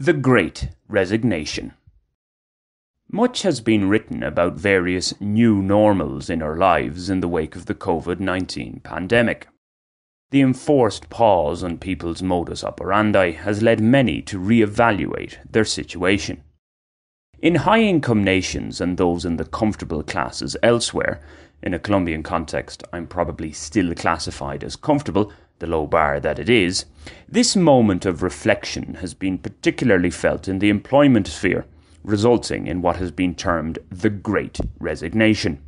The Great Resignation. Much has been written about various new normals in our lives in the wake of the COVID-19 pandemic. The enforced pause on people's modus operandi has led many to re-evaluate their situation. In high-income nations and those in the comfortable classes elsewhere, in a Colombian context I'm probably still classified as comfortable, the low bar that it is, this moment of reflection has been particularly felt in the employment sphere, resulting in what has been termed the Great Resignation.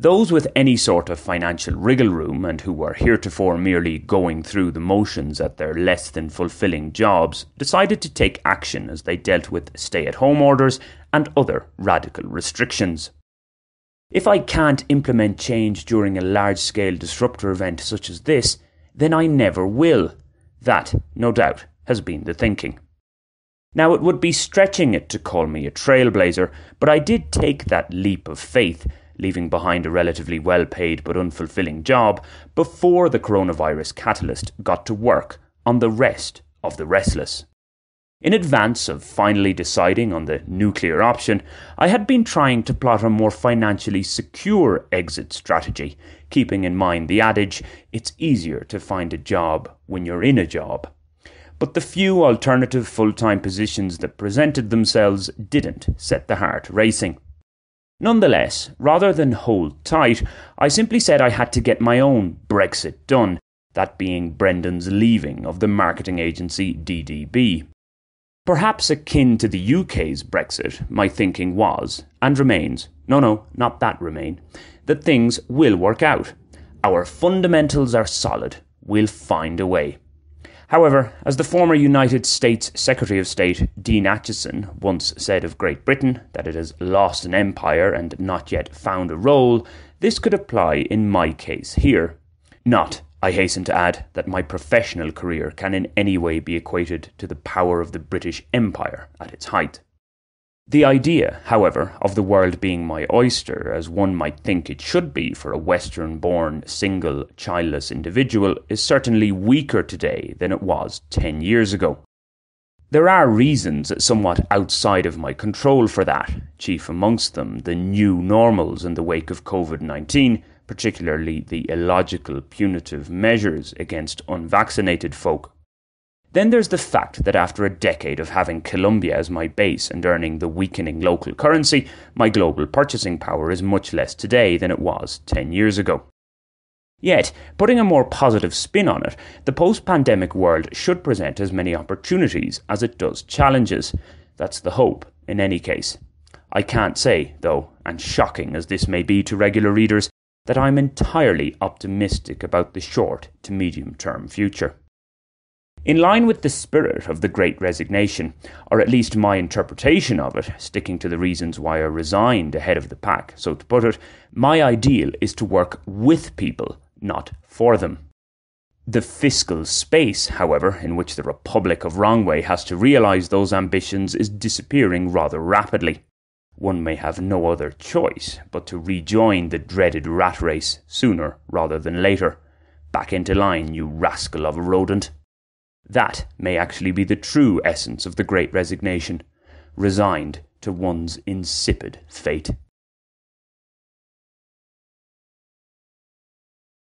Those with any sort of financial wriggle room and who were heretofore merely going through the motions at their less than fulfilling jobs decided to take action as they dealt with stay-at-home orders and other radical restrictions. If I can't implement change during a large-scale disruptor event such as this, then I never will. That, no doubt, has been the thinking. Now, it would be stretching it to call me a trailblazer, but I did take that leap of faith, leaving behind a relatively well-paid but unfulfilling job, before the coronavirus catalyst got to work on the rest of the restless. In advance of finally deciding on the nuclear option, I had been trying to plot a more financially secure exit strategy, keeping in mind the adage, it's easier to find a job when you're in a job. But the few alternative full-time positions that presented themselves didn't set the heart racing. Nonetheless, rather than hold tight, I simply said I had to get my own Brexit done, that being Brendan's leaving of the marketing agency DDB. Perhaps akin to the UK's Brexit, my thinking was, and remains, that things will work out. Our fundamentals are solid. We'll find a way. However, as the former United States Secretary of State, Dean Acheson, once said of Great Britain, that it has lost an empire and not yet found a role, this could apply in my case here. Not, I hasten to add, that my professional career can in any way be equated to the power of the British Empire at its height. The idea, however, of the world being my oyster, as one might think it should be for a Western-born, single, childless individual, is certainly weaker today than it was 10 years ago. There are reasons somewhat outside of my control for that, chief amongst them the new normals in the wake of COVID-19, particularly the illogical punitive measures against unvaccinated folk. Then there's the fact that after a decade of having Colombia as my base and earning the weakening local currency, my global purchasing power is much less today than it was 10 years ago. Yet, putting a more positive spin on it, the post-pandemic world should present as many opportunities as it does challenges. That's the hope, in any case. I can't say, though, and shocking as this may be to regular readers, that I'm entirely optimistic about the short to medium-term future. In line with the spirit of the Great Resignation, or at least my interpretation of it, sticking to the reasons why I resigned ahead of the pack, so to put it, my ideal is to work with people, not for them. The fiscal space, however, in which the Republic of Wrongway has to realise those ambitions is disappearing rather rapidly. One may have no other choice but to rejoin the dreaded rat race sooner rather than later. Back into line, you rascal of a rodent. That may actually be the true essence of the Great Resignation, resigned to one's insipid fate.